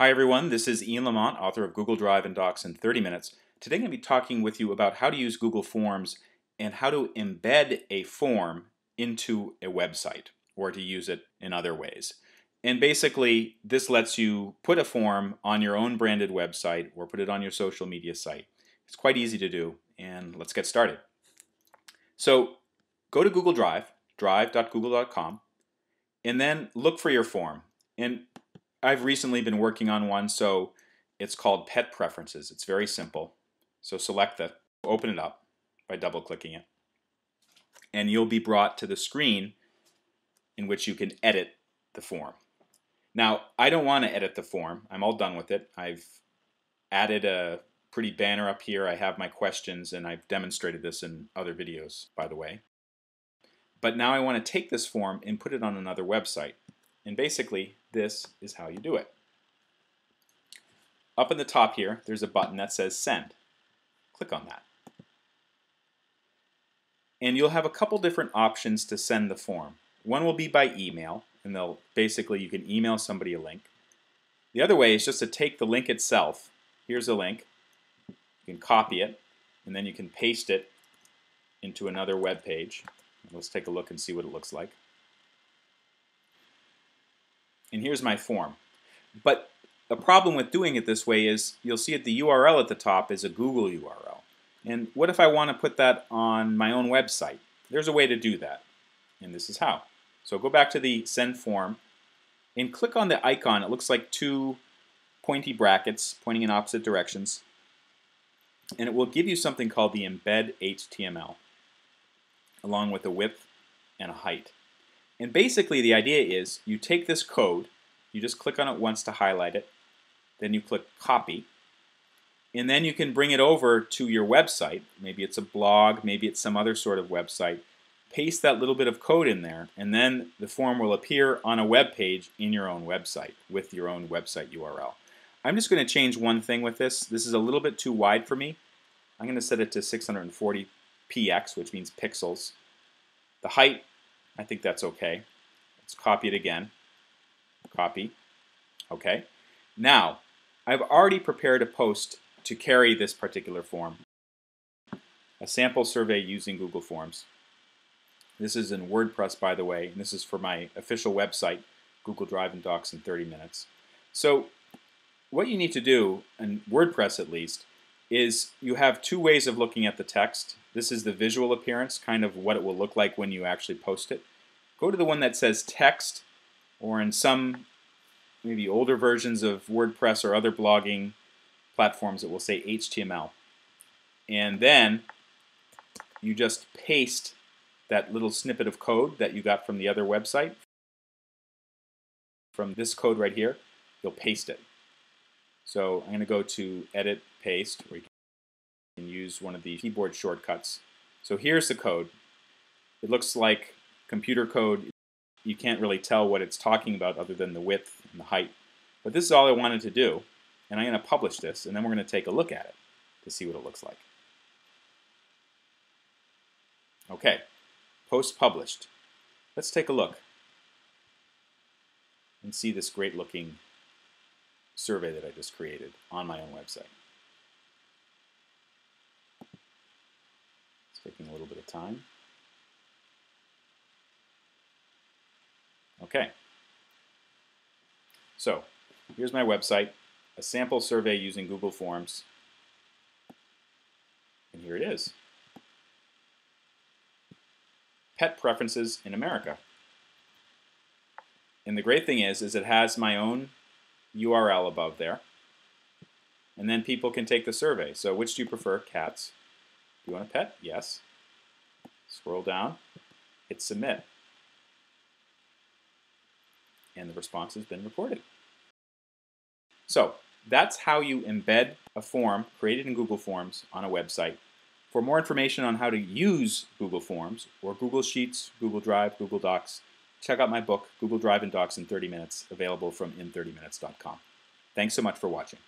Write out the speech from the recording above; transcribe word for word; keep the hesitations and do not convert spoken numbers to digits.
Hi everyone, this is Ian Lamont, author of Google Drive and Docs in thirty minutes. Today I'm going to be talking with you about how to use Google Forms and how to embed a form into a website or to use it in other ways. And basically, this lets you put a form on your own branded website or put it on your social media site. It's quite easy to do, and let's get started. So go to Google Drive, drive dot google dot com, and then look for your form. And I've recently been working on one, so it's called Pet Preferences. It's very simple. So select that, open it up by double-clicking it, and you'll be brought to the screen in which you can edit the form. Now, I don't want to edit the form. I'm all done with it. I've added a pretty banner up here. I have my questions, and I've demonstrated this in other videos, by the way. But now I want to take this form and put it on another website. And basically, this is how you do it. Up in the top here, there's a button that says Send. Click on that. And you'll have a couple different options to send the form. One will be by email, and they'll basically, you can email somebody a link. The other way is just to take the link itself. Here's a link. You can copy it, and then you can paste it into another web page. Let's take a look and see what it looks like. And here's my form. But the problem with doing it this way is you'll see at the U R L at the top is a Google U R L. And what if I want to put that on my own website? There's a way to do that, and this is how. So go back to the Send Form and click on the icon. It looks like two pointy brackets pointing in opposite directions, and it will give you something called the Embed H T M L, along with a width and a height. And basically the idea is you take this code, you just click on it once to highlight it, then you click copy, and then you can bring it over to your website. Maybe it's a blog, maybe it's some other sort of website. Paste that little bit of code in there, and then the form will appear on a web page in your own website with your own website U R L. I'm just going to change one thing with this. This is a little bit too wide for me. I'm going to set it to six hundred forty p x, which means pixels. The height, I think that's okay. Let's copy it again. Copy. Okay. Now, I've already prepared a post to carry this particular form. A sample survey using Google Forms. This is in WordPress, by the way, and this is for my official website, Google Drive and Docs in thirty minutes. So, what you need to do, in WordPress at least, is you have two ways of looking at the text. This is the visual appearance, kind of what it will look like when you actually post it. Go to the one that says text, or in some maybe older versions of WordPress or other blogging platforms, it will say H T M L. And then you just paste that little snippet of code that you got from the other website. From this code right here, you'll paste it. So I'm going to go to Edit, Paste, or you can use one of the keyboard shortcuts. So here's the code. It looks like computer code. You can't really tell what it's talking about other than the width and the height. But this is all I wanted to do, and I'm going to publish this, and then we're going to take a look at it to see what it looks like. Okay, post published. Let's take a look and see this great looking survey that I just created on my own website. It's taking a little bit of time. Okay. So, here's my website, a sample survey using Google Forms, and here it is. Pet Preferences in America. And the great thing is, is it has my own U R L above there, and then people can take the survey. So which do you prefer? Cats. Do you want a pet? Yes. Scroll down, hit submit, and the response has been recorded. So that's how you embed a form created in Google Forms on a website. For more information on how to use Google Forms or Google Sheets, Google Drive, Google Docs, check out my book, Google Drive and Docs in thirty minutes, available from in thirty minutes dot com. Thanks so much for watching.